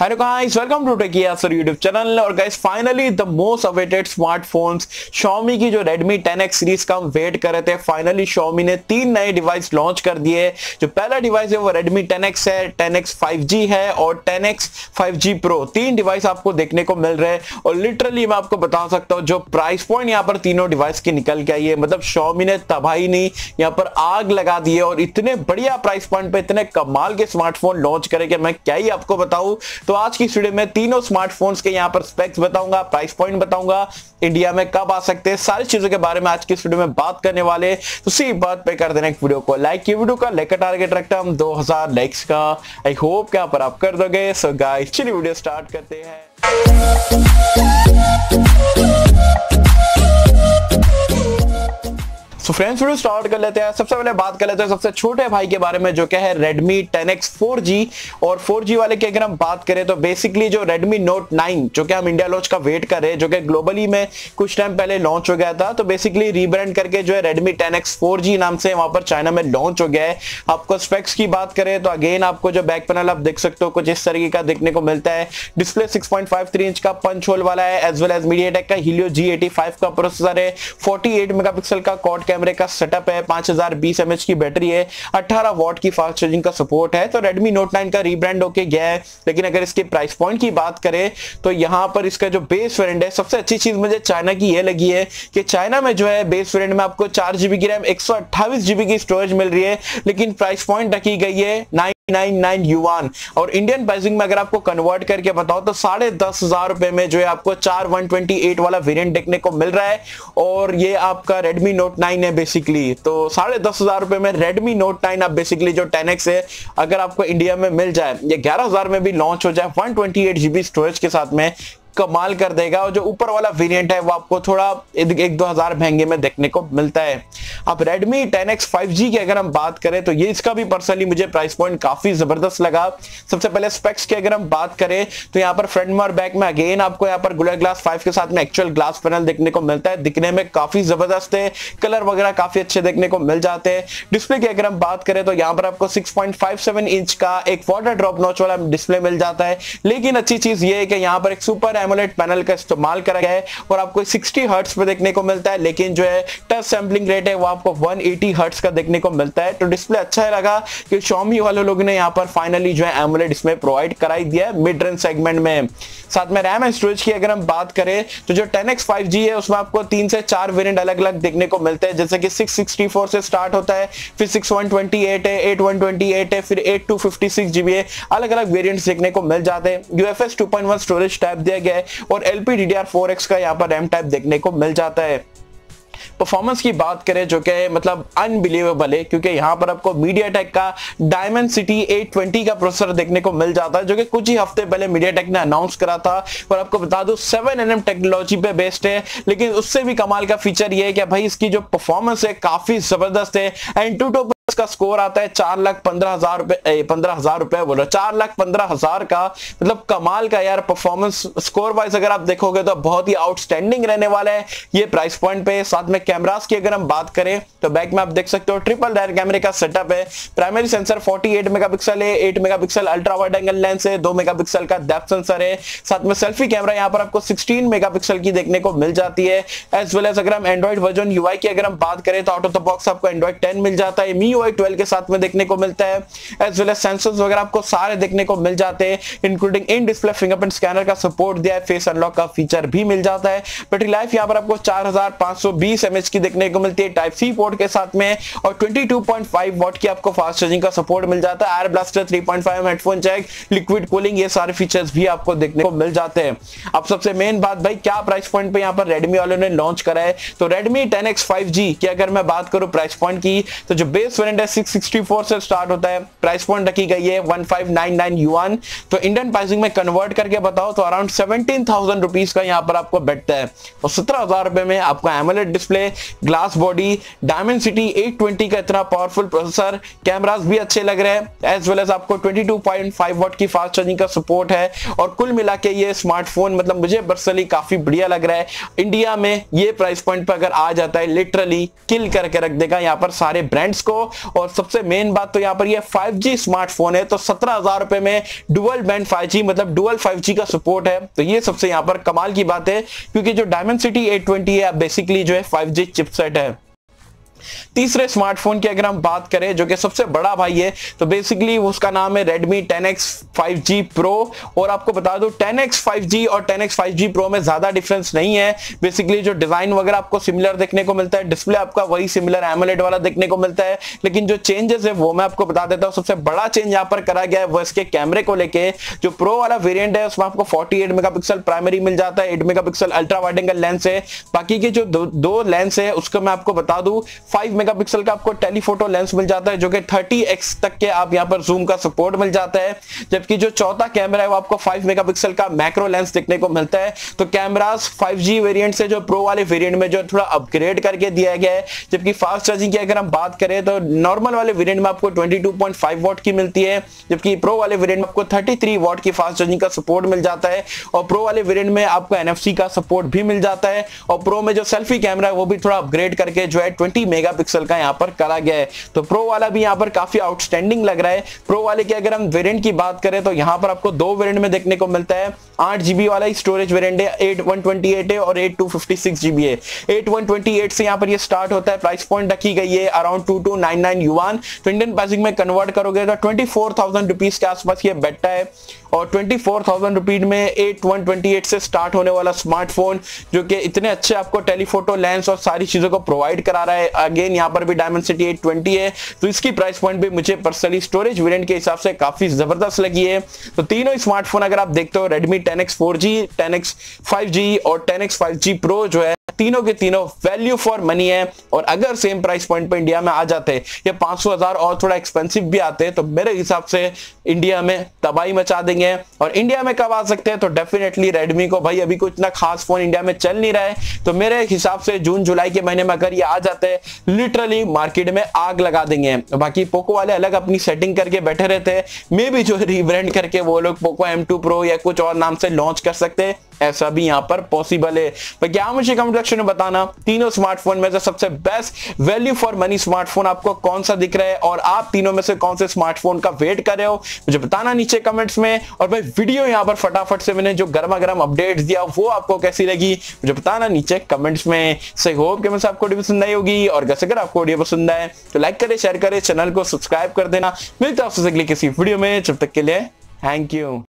Hello guys, welcome to TechYas YouTube channel। और guys finally the most awaited smartphones Xiaomi की जो Redmi 10X series का हम wait कर रहे थे, finally Xiaomi ने 3 नए डिवाइस लॉन्च कर दिए। जो पहला डिवाइस है वो Redmi 10X है, 10X 5G है और 10X 5G Pro, तीन डिवाइस आपको देखने को मिल रहे हैं। और लिटरली मैं आपको बता सकता हूँ जो प्राइस पॉइंट यहाँ पर तीनों डिवाइस की निकल के आई है, मतलब Xiaomi ने तबाही नहीं, यहाँ पर आग लगा दी है और इतने बढ़िया प्राइस पॉइंट पे इतने कमाल के स्मार्टफोन लॉन्च करे कि मैं क्या ही आपको बताऊँ। तो आज की वीडियो में तीनों स्मार्टफोन्स के यहाँ पर स्पेक्स बताऊंगा, प्राइस पॉइंट बताऊंगा, इंडिया में कब आ सकते हैं, सारी चीजों के बारे में आज की वीडियो में बात करने वाले। तो उसी बात पे कर देना वीडियो को लाइक, ये वीडियो का लेकर टारगेट रखता हम 2000 लाइक्स का, आई होप यहाँ पर आप कर दोगे। सो गाइस चलिए वीडियो स्टार्ट करते हैं। सो फ्रेंड्स वीडियो स्टार्ट कर लेते हैं। सबसे पहले बात कर लेते हैं सबसे छोटे भाई के बारे में जो क्या है Redmi 10X 4G। और 4G वाले की अगर हम बात करें तो बेसिकली जो Redmi Note 9 जो कि हम इंडिया लॉन्च का वेट कर रहे हैं, जो कि ग्लोबली में कुछ टाइम पहले लॉन्च हो गया था, तो बेसिकली रीब्रांड करके जो है Redmi 10X 4G नाम से वहां पर चाइना में लॉन्च हो गया है। आपको स्पेक्स की बात करें तो अगेन आपको जो बैक पैनल आप देख सकते हो कुछ इस तरीके का देखने को मिलता है। डिस्प्ले 6.53 इंच का पंच होल वाला है, एज वेल एज मीडियाटेक का Helio G85 का प्रोसेसर है, 48 मेगापिक्सल का क्वाड कैमरे का सेटअप है, 5020 mAh की बैटरी है, 18 वॉट की फास्ट चार्जिंग का सपोर्ट है। तो Redmi Note 9 का रीब्रांड होके गया है, लेकिन अगर इसके प्राइस पॉइंट की बात करें तो यहाँ पर इसका जो बेस वेरिएंट है, सबसे अच्छी चीज मुझे चाइना की ये लगी है कि चाइना में जो है बेस वेरिएंट में आपको 4GB की रैम 128GB की स्टोरेज मिल रही है, लेकिन प्राइस पॉइंट रखी गई है 999 युआन। और इंडियन प्राइसिंग में अगर आपको कन्वर्ट करके बताओ तो 10,500 रुपए में जो है आपको 4128 वाला वेरिएंट देखने को मिल रहा है और ये आपका Redmi Note 9 है बेसिकली। तो 10,500 रुपए में Redmi Note 9 आप बेसिकली जो 10X है अगर आपको इंडिया में मिल जाए, ये 11,000 में भी लॉन्च हो जाए 128GB स्टोरेज के साथ में, कमाल कर देगा। और जो ऊपर वाला वेरिएंट है वो आपको थोड़ा 1-2 हजार महंगे में देखने को मिलता है। अब Redmi 10X 5G की अगर हम बात करें तो ये इसका भी पर्सनली मुझे प्राइस पॉइंट काफी जबरदस्त लगा। सबसे पहले स्पेक्स की अगर हम बात करें तो यहाँ पर फ्रंट में और बैक में अगेन आपको यहाँ पर Gorilla Glass 5 के साथ में एक्चुअल ग्लास पैनल देखने को मिलता है, दिखने में काफी जबरदस्त है, कलर वगैरह काफी अच्छे देखने को मिल जाते हैं। डिस्प्ले की अगर हम बात करें तो यहाँ पर आपको 6.57 इंच का एक वाटर ड्रॉप नॉच वाला डिस्प्ले मिल जाता है, लेकिन अच्छी चीज ये है कि यहाँ पर एक सुपर AMOLED पैनल का इस्तेमाल करा गया है और आपको 60 हर्ट्ज पे देखने को मिलता है, लेकिन जो है टच सैंपलिंग रेट है वो आपको 180 हर्ट्ज का देखने को मिलता है। तो डिस्प्ले अच्छा है लगा कि Xiaomi वालों लोगों ने यहाँ पर फाइनली जो है AMOLED इसमें प्रोवाइड कराई दिया है मिड रेंज सेगमेंट में। साथ में रैम एंड स्टोरेज की अगर हम बात करें तो जो 10X 5G है उसमें आपको 3 से 4 वेरिएंट अलग अलग देखने को मिलते हैं, जैसे कि 664 से स्टार्ट होता है, फिर 6128 है, 8128 है, फिर 8256GB है, अलग अलग वेरियंट देखने को मिल जाते हैं। UFS 2.1 स्टोरेज टाइप दिया गया है और LPDDR4X का यहाँ पर रैम टाइप देखने को मिल जाता है। परफॉर्मेंस की बात करें जो कि मतलब अनबिलीवेबल है, क्योंकि यहाँ पर आपको MediaTek का Dimensity 820 का प्रोसेसर देखने को मिल जाता है, जो कि कुछ ही हफ्ते पहले MediaTek ने अनाउंस करा था। और आपको बता दूं 7nm टेक्नोलॉजी पे बेस्ड है, लेकिन उससे भी कमाल का फीचर ये है कि भाई इसकी जो परफॉर्मेंस है काफी जबरदस्त है। एंड टू इसका स्कोर आता है 4,15,000 रुपए, 15,000 रुपए बोल रहा है, 4,15,000 का, मतलब कमाल का यार परफॉर्मेंस। स्कोर वाइज अगर आप देखोगे तो बहुत ही आउटस्टैंडिंग रहने वाला है ये प्राइस पॉइंट पे। साथ में कैमरास की अगर हम बात करें तो बैक में आप देख सकते हो ट्रिपल डायर कैमरे का सेटअप है, प्राइमरी सेंसर 48 मेगापिक्सल है, 8 megapixel ultra wide angle lens है, 2 मेगापिक्सल का डेप्थ सेंसर है। साथ में सेल्फी कैमरा यहाँ पर आपको 16 मेगापिक्सल की देखने को मिल जाती है। एज वेल एज अगर हम एंड्रॉइड वर्जन UI की अगर हम बात करें तो आउट ऑफ द बॉक्स आपको एंड्रॉइड 10 मिल जाता है, MIUI 12 के साथ में देखने को मिलता है। एज वेल एज सेंसर्स वगैरह आपको सारे देखने को मिल जाते हैं, including in display fingerprint scanner का सपोर्ट दिया है, फेस अनलॉक का फीचर भी मिल जाता है। बैटरी लाइफ यहाँ पर आपको 4520 mAh की देखने को मिलती है टाइप C पोर्ट के साथ में, और 22.5 वॉट की आपको फास्ट चार्जिंग का सपोर्ट मिल जाता है। Air blaster, 3.5 headphone jack, liquid cooling, ये सारे फीचर्स भी आपको देखने को मिल जाते हैं। अब सबसे मेन बात भाई क्या प्राइस पॉइंट पे यहाँ पर Redmi वालों ने लॉन्च करा है, तो Redmi 10X 5G की अगर मैं बात करूं प्राइस पॉइंट की तो जो बेस 664 से स्टार्ट होता है, प्राइस पॉइंट रखी गई है 1599 युआन। तो इंडियन प्राइसिंग में कन्वर्ट करके बताओ तो अराउंड 17,000 रुपीस का यहाँ पर आपको बैठता है। और 17,000 रुपए में आपको AMOLED display, glass body, Dimensity 820 का इतना पावरफुल प्रोसेसर, कैमरास भी अच्छे लग रहे हैं, एज वेल एज आपको 22.5 वॉट की फास्ट चार्जिंग का सपोर्ट है। और कुल मिला के ये स्मार्टफोन मतलब मुझे पर्सनली काफी बढ़िया लग रहा है। इंडिया में ये प्राइस पॉइंट पर अगर आ जाता है लिटरली किल करके रख देगा यहाँ पर सारे ब्रांड्स को। और सबसे मेन बात तो यहाँ पर ये 5G स्मार्टफोन है, तो 17,000 रुपए में डुअल बैंड 5G मतलब डुअल 5G का सपोर्ट है, तो ये सबसे यहाँ पर कमाल की बात है क्योंकि जो डायमेंसिटी 820 है बेसिकली जो है 5G चिपसेट है। तीसरे स्मार्टफोन की अगर हम बात करें जो कि सबसे बड़ा भाई है तो बेसिकली उसका नाम है Redmi 10X 5G Pro और आपको बता दूं 10X 5G और 10X 5G Pro में ज्यादा डिफरेंस नहीं है। बेसिकली जो डिजाइन वगैरह आपको सिमिलर देखने को मिलता है, डिस्प्ले आपका वही सिमिलर AMOLED वाला देखने को मिलता है, लेकिन जो चेंजेस है वो मैं आपको बता देता हूँ। सबसे बड़ा चेंज यहाँ पर करा गया है वो इसके कैमरे को लेके, जो प्रो वाला वेरियंट है उसमें आपको 48 मेगापिक्सल प्राइमरी मिल जाता है, 8 megapixel ultra wide angle lens है, बाकी के जो दो लेंस है उसको मैं आपको बता दूं 5 मेगापिक्सल का आपको टेलीफोटो लेंस मिल जाता है जो कि 30x तक के आप यहां पर जूम का सपोर्ट मिल जाता है, जबकि जो चौथा कैमरा है वो आपको 5 मेगापिक्सल का मैक्रो लेंस देखने को मिलता है। तो कैमरास 5G वेरिएंट से जो प्रो वाले वेरिएंट में जो थोड़ा अपग्रेड करके दिया गया है, जबकि फास्ट चार्जिंग की अगर हम बात करें तो नॉर्मल वाले वेरिएंट में आपको 22.5 वाट की मिलती है, जबकि प्रो वाले वेरिएंट में आपको 33 वाट की फास्ट चार्जिंग का सपोर्ट मिल जाता है और प्रो वाले वेरिएंट में आपको एनएफसी का सपोर्ट भी मिल जाता है और प्रो में जो सेल्फी कैमरा है वो भी थोड़ा अपग्रेड करके जो है 20 मेगापिक्सल का यहां पर करा गया है। तो प्रो वाला भी यहां पर काफी आउटस्टैंडिंग लग रहा है। प्रो वाले के अगर हम वेरिएंट की बात करें तो यहां पर आपको दो वेरिएंट में देखने को मिलता है, 8GB वाला स्टोरेज वेरिएंट है, 8128 है और 8256GB है। 8128 से यहां पर ये स्टार्ट होता है, प्राइस पॉइंट रखी गई है अराउंड 2299 युआन, तो इंडियन पैसे में कन्वर्ट करोगे तो 24,000 रुपीस के आसपास ये बैठता है और 24,000 रुपीस में 8128 से स्टार्ट होने वाला स्मार्टफोन जो कि इतने अच्छे आपको टेलीफोटो लेंस और सारी चीजों को प्रोवाइड करा रहा है। अगेन यहाँ पर भी डायमेंसिटी 820 है, तो इसकी प्राइस पॉइंट भी मुझे पर्सनली स्टोरेज वेरिएंट के हिसाब से काफी जबरदस्त लगी है। तो तीनों स्मार्टफोन अगर आप देखते हो Redmi 10X 4G, 10X 5G और 10X 5G Pro जो है तीनों के तीनों वैल्यू फॉर मनी है और अगर सेम प्राइस पॉइंट पे इंडिया में आ जाते या 500,000 और थोड़ा एक्सपेंसिव भी आते तो मेरे हिसाब से इंडिया में तबाही मचा देंगे। और इंडिया में कब आ सकते हैं तो डेफिनेटली रेडमी को भाई अभी कोई इतना खास फोन इंडिया में चल नहीं रहा है, तो मेरे हिसाब से जून जुलाई के महीने में अगर ये आ जाते लिटरली मार्केट में आग लगा देंगे। बाकी पोको वाले अलग अपनी सेटिंग करके बैठे रहते हैं, मे भी जो रीब्रांड करके वो लोग पोको M2 Pro या कुछ और नाम से लॉन्च कर सकते हैं, ऐसा भी यहाँ पर पॉसिबल है। पर क्या मुझे कमेंट सेक्शन में बताना तीनों स्मार्टफोन में से सबसे best value for money smartphone आपको कौन सा दिख रहा है और आप तीनों में से कौन से स्मार्टफोन का वेट कर रहे हो मुझे बताना नीचे कमेंट्स में। और भाई वीडियो यहाँ पर फटाफट से मैंने जो गर्मा गर्म अपडेट्स दिया वो आपको कैसी लगी मुझे बताना नीचे कमेंट्स में। सही होप कि मुझे आपको वीडियो पसंद आई होगी और जैसे अगर आपको वीडियो पसंद आए तो लाइक करें, शेयर करें, चैनल को सब्सक्राइब कर देना। मिलते हैं आपसे अगली किसी वीडियो में, जब तक के लिए थैंक यू।